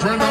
Friend,